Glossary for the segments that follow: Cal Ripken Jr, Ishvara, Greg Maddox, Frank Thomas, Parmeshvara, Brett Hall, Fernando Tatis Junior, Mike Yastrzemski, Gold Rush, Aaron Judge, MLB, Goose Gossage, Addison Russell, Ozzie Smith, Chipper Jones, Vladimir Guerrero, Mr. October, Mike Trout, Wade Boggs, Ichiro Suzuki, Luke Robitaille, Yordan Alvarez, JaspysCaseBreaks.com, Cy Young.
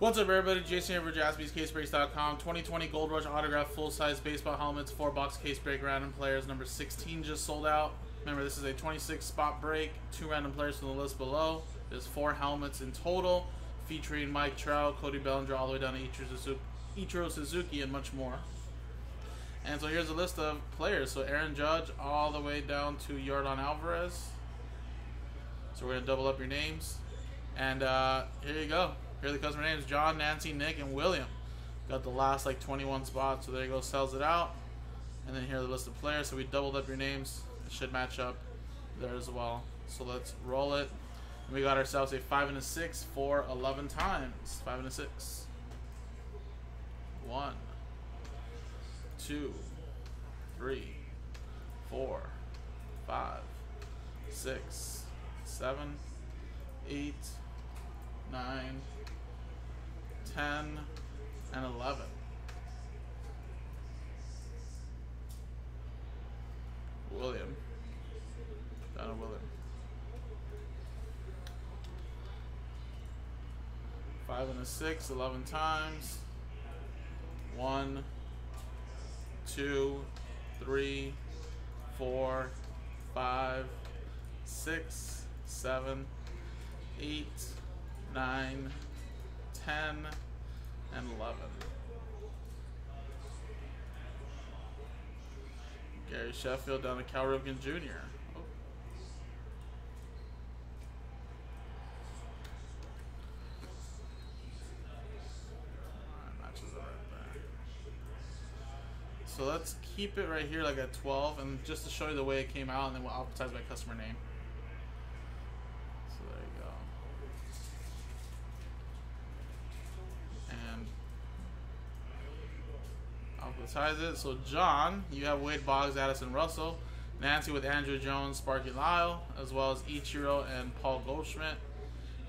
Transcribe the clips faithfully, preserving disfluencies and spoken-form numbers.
What's up, everybody? Jason here for Jaspys Case Breaks dot com. twenty twenty Gold Rush autograph full-size baseball helmets, four box case break random players. Number sixteen just sold out. Remember, this is a twenty-six spot break. Two random players from the list below. There's four helmets in total, featuring Mike Trout, Cody Bellinger, all the way down to Ichiro Suzuki, and much more. And so here's a list of players. So Aaron Judge, all the way down to Yordan Alvarez. So we're gonna double up your names, and uh, here you go. Here are the customer names: John, Nancy, Nick, and William. Got the last like twenty-one spots, so there you go, sells it out. And then here are the list of players, so we doubled up your names. It should match up there as well. So let's roll it. And we got ourselves a five and a six for eleven times. Five and a six. One, two, three, four, five, six, seven, eight, nine, ten, and eleven. William. Donald William. Five and a six, eleven times. One, two, three, four, five, six, seven, eight, nine, ten, and eleven. Gary Sheffield down to Cal Ripken Junior Oh. Matches up right there. So let's keep it right here like at twelve, and just to show you the way it came out, and then we'll alphabetize by customer name. So there you go. Alphabetize it. So John, you have Wade Boggs, Addison Russell, Nancy with Andrew Jones, Sparky Lyle, as well as Ichiro and Paul Goldschmidt.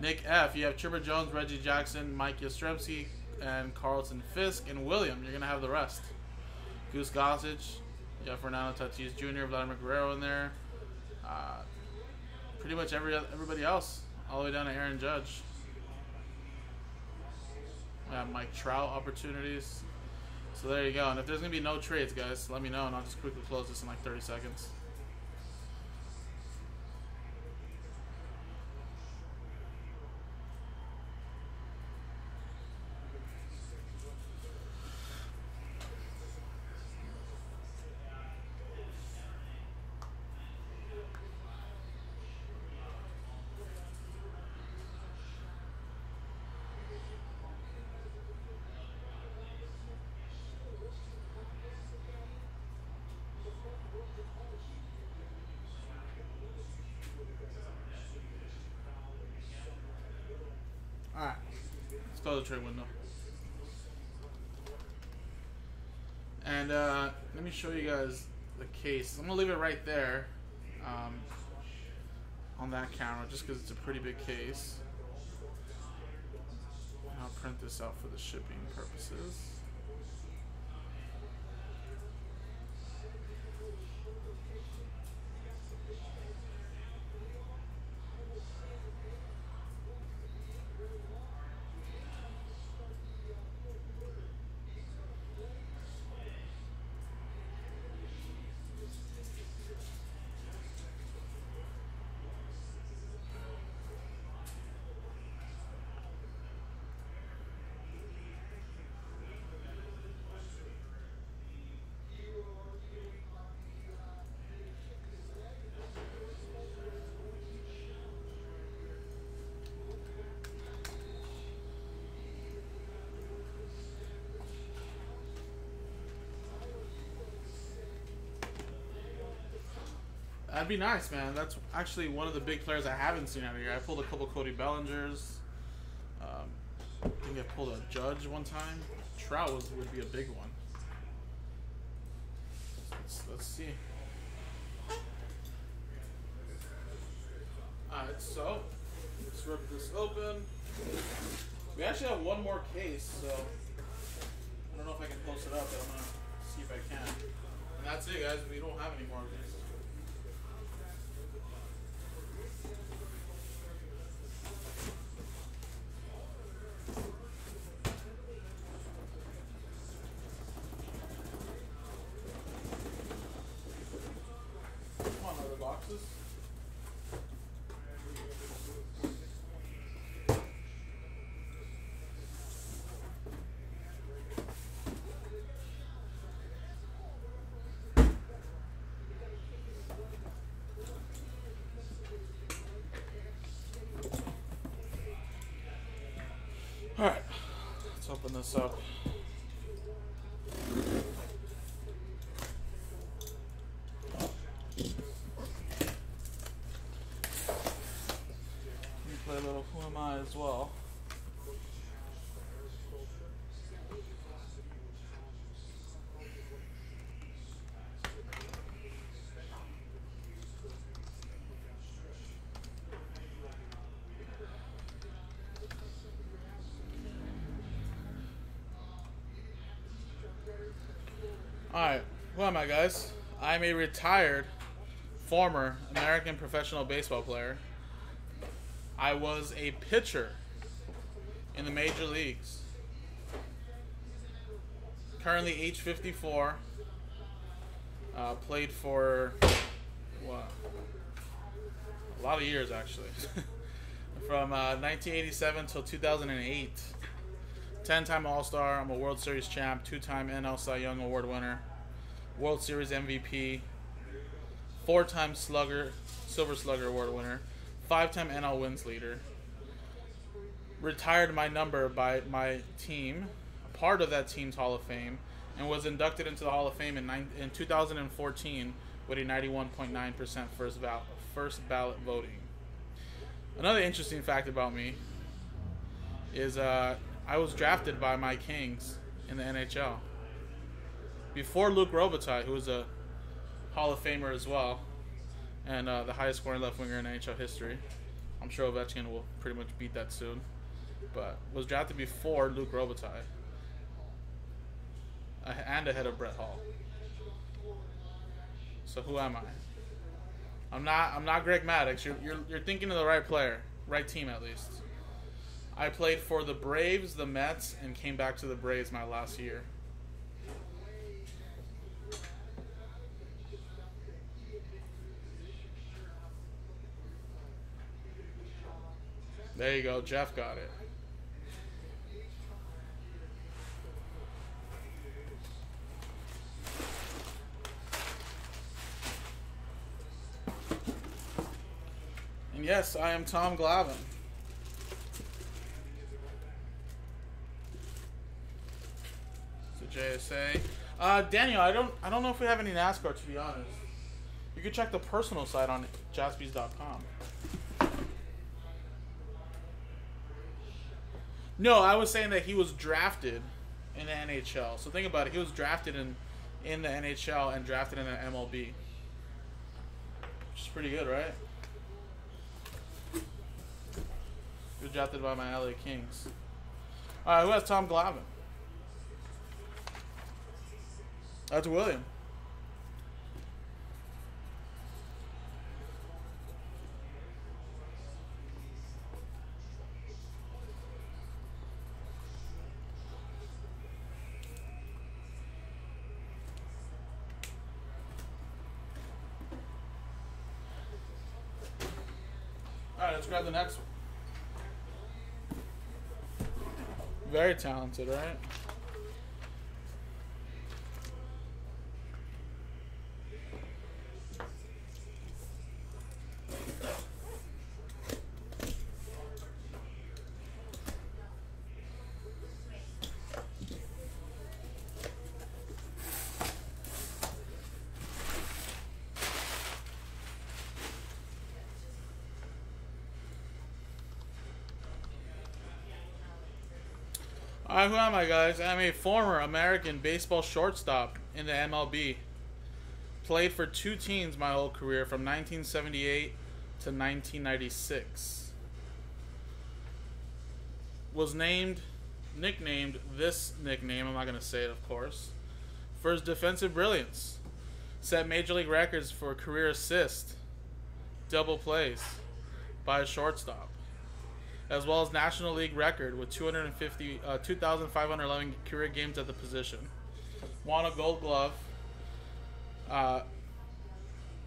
Nick F, you have Chipper Jones, Reggie Jackson, Mike Yastrzemski, and Carlton Fisk, and William. You're gonna have the rest. Goose Gossage, you have Fernando Tatis Junior, Vladimir Guerrero in there. Uh, pretty much every everybody else, all the way down to Aaron Judge. We have Mike Trout opportunities. So there you go. And if there's going to be no trades, guys, let me know, and I'll just quickly close this in like thirty seconds. Alright, let's go to the trade window. And uh, let me show you guys the case. I'm going to leave it right there um, on that camera just because it's a pretty big case. And I'll print this out for the shipping purposes. That'd be nice, man. That's actually one of the big players I haven't seen out of here. I pulled a couple Cody Bellingers. Um, I think I pulled a Judge one time. Trout was, would be a big one. Let's, let's see. Alright, so let's rip this open. We actually have one more case, so I don't know if I can post it up, but I'm going to see if I can. And that's it, guys. We don't have any more cases. All right, let's open this up. Play a little Who Am I as well. Alright, who am I, guys? I'm a retired former American professional baseball player. I was a pitcher in the major leagues. Currently age fifty-four. Uh, played for what, a lot of years, actually. From uh, nineteen eighty-seven till two thousand eight. ten-time All-Star. I'm a World Series champ. Two-time N L Cy Young Award winner. World Series M V P. Four-time Slugger, Silver Slugger Award winner. Five-time N L wins leader. Retired my number by my team, part of that team's Hall of Fame, and was inducted into the Hall of Fame in, in two thousand fourteen with a ninety-one point nine percent first, first ballot voting. Another interesting fact about me is uh, I was drafted by my Kings in the N H L. Before Luke Robitaille, who was a Hall of Famer as well, and uh, the highest scoring left winger in N H L history. I'm sure Ovechkin will pretty much beat that soon. But was drafted before Luke Robitaille. Uh, and ahead of Brett Hall. So who am I? I'm not I'm not Greg Maddox. You're, you're, you're thinking of the right player. Right team, at least. I played for the Braves, the Mets, and came back to the Braves my last year. There you go, Jeff got it. And yes, I am Tom Glavine. It's a J S A. Uh, Daniel, I don't, I don't know if we have any NASCAR, to be honest. You can check the personal site on Jaspys dot com. No, I was saying that he was drafted in the N H L. So think about it. He was drafted in, in the N H L and drafted in the M L B. Which is pretty good, right? He was drafted by my L A Kings. All right, who has Tom Glavine? That's William. Let's grab the next one. Very talented, right? Alright, who am I, guys? I'm a former American baseball shortstop in the M L B. Played for two teams my whole career, from nineteen seventy-eight to nineteen ninety-six. Was named, nicknamed, this nickname, I'm not going to say it, of course, for his defensive brilliance. Set major league records for career assist, double plays by a shortstop, as well as National League record with two hundred fifty, uh, two thousand five hundred eleven career games at the position. Won a Gold Glove, uh,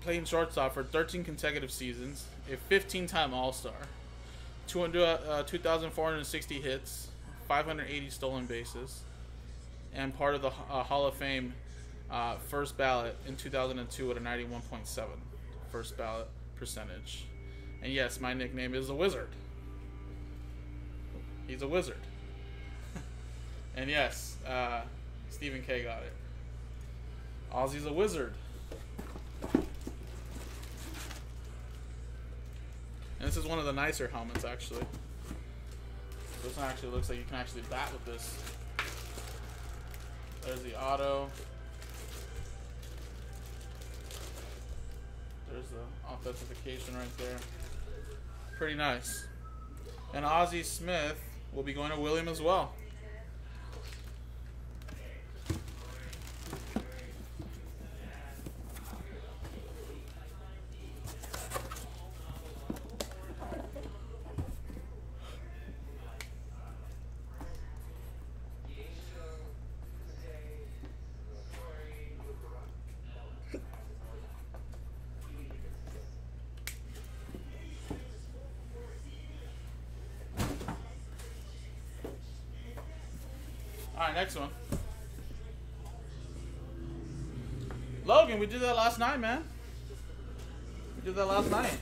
playing shortstop for thirteen consecutive seasons, a fifteen-time All-Star, uh, two thousand four hundred sixty hits, five hundred eighty stolen bases, and part of the uh, Hall of Fame uh, first ballot in two thousand two with a ninety-one point seven first ballot percentage. And yes, my nickname is the Wizard. He's a wizard. And yes, uh, Stephen K got it. Ozzie's a wizard. And this is one of the nicer helmets, actually. This one actually looks like you can actually bat with this. There's the auto. There's the authentication right there. Pretty nice. And Ozzie Smith will be going to William as well. Alright, next one. Logan, we did that last night, man. We did that last night.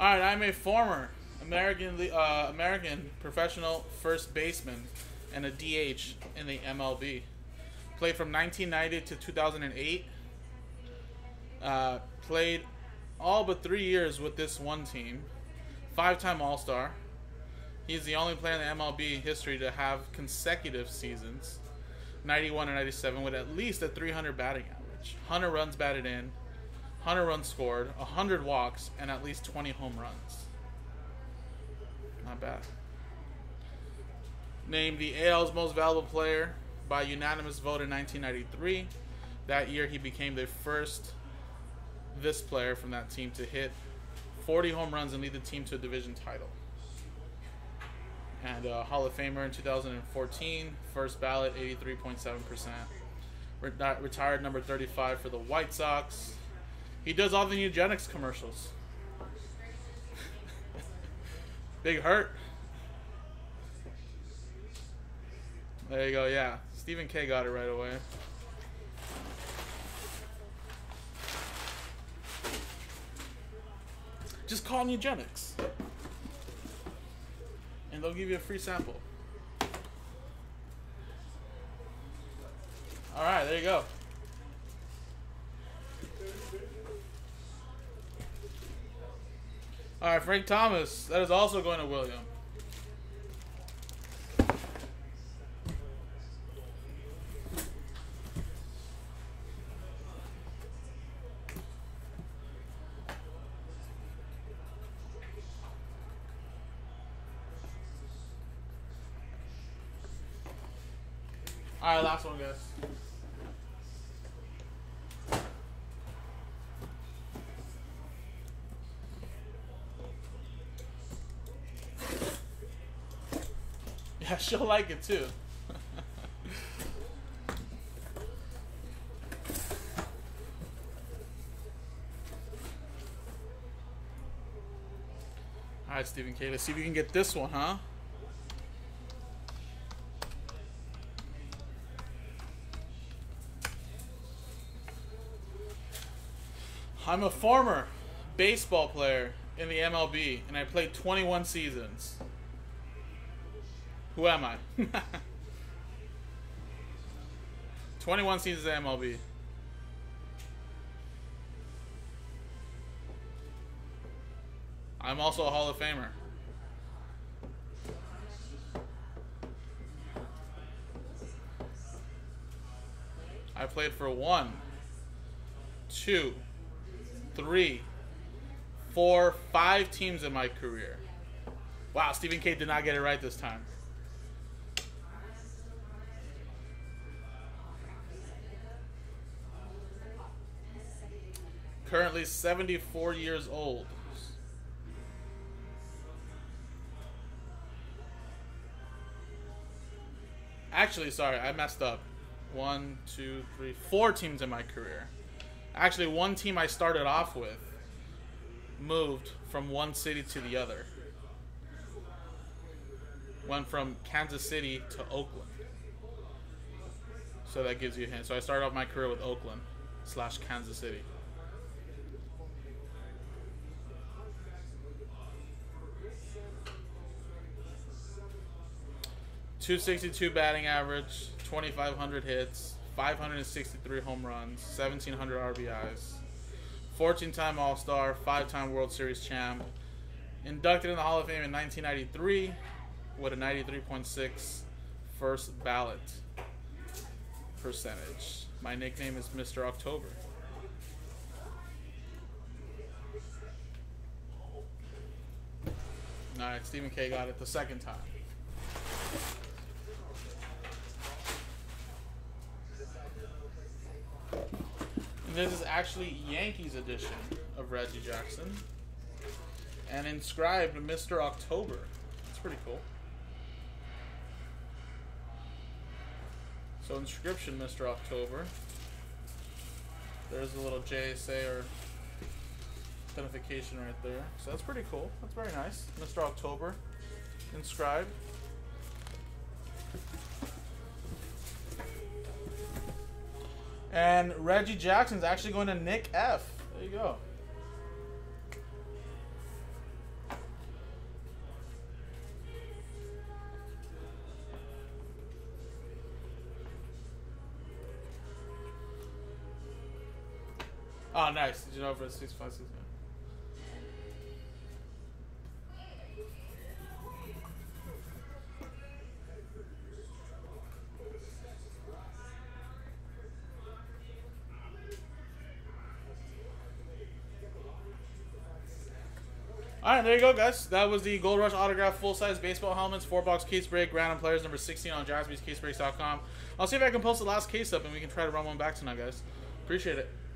All right, I'm a former American uh, American professional first baseman and a D H in the M L B. Played from nineteen ninety to two thousand eight. Uh, played all but three years with this one team. Five-time All-Star. He's the only player in the M L B history to have consecutive seasons, ninety-one and ninety-seven, with at least a three hundred batting average. one hundred runs batted in. one hundred runs scored, one hundred walks, and at least twenty home runs. Not bad. Named the A L's most valuable player by unanimous vote in nineteen ninety-three. That year, he became the first this player from that team to hit forty home runs and lead the team to a division title. And uh, Hall of Famer in two thousand fourteen, first ballot, eighty-three point seven percent. Ret- retired number thirty-five for the White Sox. He does all the eugenics commercials. Big Hurt. There you go, yeah. Stephen K got it right away. Just call them eugenics. And they'll give you a free sample. All right, there you go. All right, Frank Thomas. That is also going to William. All right, last one, guys. She'll like it too. All right, Stephen K. Let's see if you can get this one, huh? I'm a former baseball player in the M L B, and I played twenty-one seasons. Who am I? twenty-one seasons at M L B. I'm also a Hall of Famer. I played for one, two, three, four, five teams in my career. Wow, Stephen K did not get it right this time. Currently seventy-four years old. Actually, sorry, I messed up. One, two, three, four teams in my career. Actually, one team I started off with moved from one city to the other. Went from Kansas City to Oakland. So that gives you a hint. So I started off my career with Oakland slash Kansas City. two sixty-two batting average, twenty-five hundred hits, five hundred sixty-three home runs, seventeen hundred R B Is, fourteen-time All-Star, five-time World Series champ, inducted in the Hall of Fame in nineteen ninety-three with a ninety-three point six first ballot percentage. My nickname is Mister October. All right, Stephen K got it the second time. And this is actually Yankees edition of Reggie Jackson and inscribed Mister October. That's pretty cool. So inscription Mister October. There's a little J S A or identification right there. So that's pretty cool. That's very nice. Mister October inscribed. And Reggie Jackson's actually going to Nick F. There you go. Oh, nice. Did you know for the six five six? All right, there you go, guys. That was the Gold Rush autograph full-size baseball helmets, four-box case break, random players number sixteen on Jaspys Case Breaks dot com. I'll see if I can post the last case up, and we can try to run one back tonight, guys. Appreciate it.